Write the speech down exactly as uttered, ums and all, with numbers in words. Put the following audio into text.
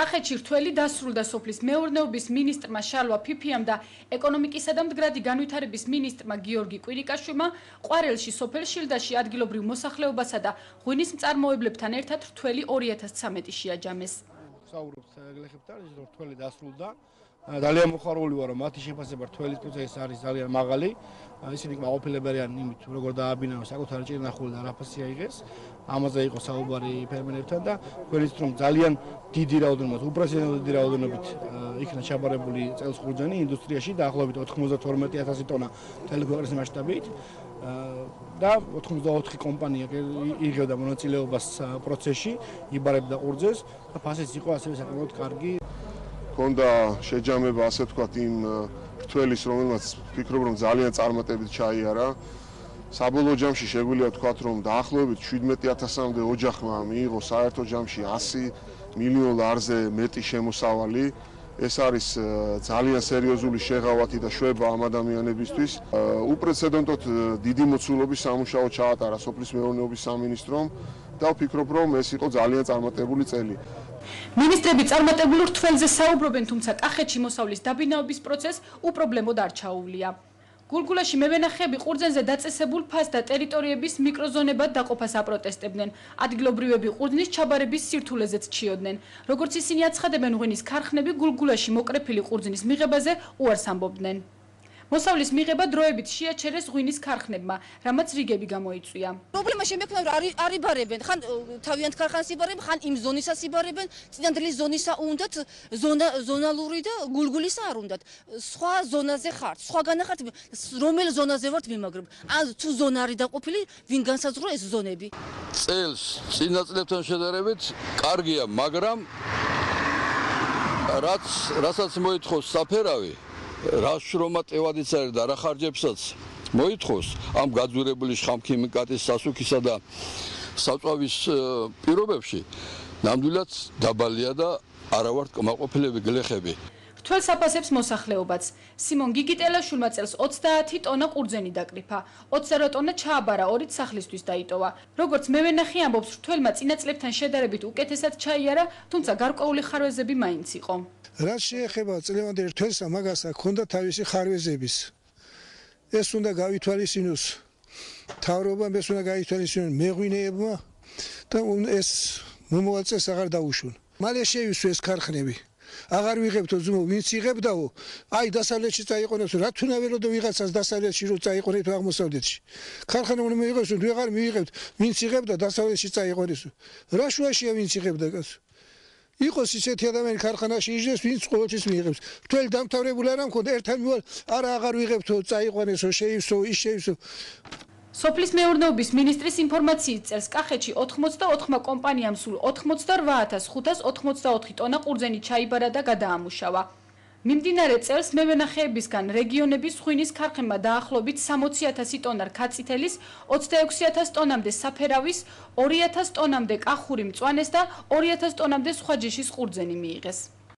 კახეთში რთველი დასრულდა სოფლის მეურნეობის მინისტრმა შალვა ფიფიამ და ეკონომიკისა და მდგრადი განვითარების მინისტრმა გიორგი კვირიკაშვილმა ყვარელში სოფელ შილდაში ადგილობრივ მოსახლეობასა და ღვინის მწარმოებლებთან ერთად რთველი ორი ათას ცამეტი შეაჯამეს. Საუბრობთ გლეხებთან, რომ რთველი დასრულდა. Ძალიან მოხარული ვარ, რომ მათი შეფასება რთველის პროცესი არის ძალიან მაღალი. ისინი გაყოფილებიან იმით, როგორ დააბინავენ საკუთარი ჭირნახული და რაფასი აიღეს. ამაზე იყო საუბარი ფერმერებთან და გველით რომ ძალიან დიდი რაოდენობით, უპროცენტული დიდი რაოდენობით იქნა ჩაბარებული წელსხურ ჯანი ინდუსტრიაში დაახლოებით ოთხმოცდათორმეტი ათასი ტონა თელეგვერის მასშტაბით. და ოთხმოცდაოთხი კომპანია იღებდა მონაწილეობას პროცესში, იბარებდა ყურძეს და ფასიც იყო ასევე საკმაოდ კარგი. Konda შეჯამება ასე ვთქვათ იმ რთველის რომელმაც ფიქრობ რომ ძალიან წარმატებით ჩაიარა საბოლოო ჯამში შეგვიძლია ვთქვათ რომ დაახლოებით შვიდმეტი ათასამდე ოჯახმა მიიღო საერთო ჯამში ასი მილიონ ლარზე მეტი შემოსავალი ეს არის ძალიან სერიოზული შეღავათი და შვება ამ ადამიანებისთვის უპრეცედენტოდ დიდი მოცულობის სამუშაო ჩაატარა სოფლის მეურნეობის სამინისტრომ და ვფიქრობ რომ ეს იყო ძალიან წარმატებული წელი Ministrები წარმატებულ რთველზე საუბრობენ, თუმცა კახეთში მოსავლის დაბინაობის პროცესი უპრობლემოდ არ ჩაუვლია. გურგულაში მევენახეები ყურძენზე დაწესებულ ფასს და ტერიტორიების მიკროზონებად დაყოფას აპროტესტებდნენ. ადგილობრივები ყურძნის ჩაბარების სირთულეზეც ჩიოდნენ. Როგორც ისინი აცხადებენ, ღვინის ქარხნები გურგულაში მოკრეფილი ყურძნის მიღებაზე უარს ამბობდნენ. მოსავლის მიღება დროებით შეაჩერეს ღვინის ქარხნებმა, რამაც რიგები გამოიწვია. Პრობლემა შემეკნა რომ არ იბარებენ, ხან თავიანთ ქარხანს იბარებენ, ხან იმ ზონისას იბარებენ, წინანდელი ზონისა უნდათ, ზონალური და გულგულისა არ უნდათ. Სხვა ზონაზე ხართ, სხვაგან ხართ, რომელ ზონაზე ვართ მიმაგრებ. ან თუ ზონა არ დაყოფილი, ვინ განსაზღვრო ეს ზონები. Წელს წინა წლებთან შედარებით კარგია, მაგრამ რაც რასაც მოითხოვს საფერავი რა შრომად ევადიც არის და რა ხარჯებსაც მოითხოვს ამ გაძვირებული შხამქიმიკატის სასუქისა და საწვავის პირობებში ნამდვილად დაბალია და არა ვართ კმაყოფილები გლეხები რთველს აფასებს მოსახლეობაც სიმონ გიგიტელაშვილმა წელს ოცდაათი ტონა ყურძენი დაკრიფა ოცდაორი ტონა ჩააბარა ორით სახლისთვის დაიტოვა როგორც მევენახე ამბობს რთველმა წინა წლებთან შედარებით უკეთესად ჩაიარა თუმცა გარკვეული ხარვეზები მაინც იყო რაც შეეხება წლევანდელ თვესა მაგას ჰქონდა თავისი ხარვეზების ეს უნდა გავითვალისწინოს თავრობამ ეს უნდა გაითვალისწინოს მეღვინეებმა და ეს მომავალ წელს აღარ დაუშვონ მალე შეივსო ეს ქარხნები აღარ ვიღებთ ზუმო ვინც იღებდაო აი დასავლეთში წაიყვანებს რა თუნა ველოდო ვიღაცას დასავლეთში რომ წაიყვანეთ აღმოსავლეთში ქარხანა უნდა მიიღოს თუ აღარ მიიღებთ ვინც იღებდა დასავლეთში წაიყვანეს რა შუაშია ვინც იღებდა გას იყოს ისეთი ადამიანი ქარხანაში იჯდეს, ვინც ყოველთვის მიიღებს. Რთველი დამთავრებული არ მქონდა, ერთად მივალ, არა აღარ ვიღებთო, წაიყვანესო, შეივსო, ის შეივსო. სოფლის მეურნეობის მინისტრის ინფორმაციით, წელს კახეთში ოთხმოცდაოთხმა კომპანიამ სულ ოთხმოცდაოთხ ათას ხუთას ოთხმოცდაოთხი ტონა ყურძენი ჩაიბარა და გადაამუშავა. მიმდინარე წელს მევენახეებისგან რეგიონების ღვინის ქარხნებმა დაახლოებით სამოცი ათასი ტონა რქაწითელის, ოცდაექვსი ათასი ტონამდე საფერავის, ორი ათასი ტონამდე კახური მწვანეს და ორი ათასი ტონამდე სხვა ჯიშის ყურძენი მიიღეს.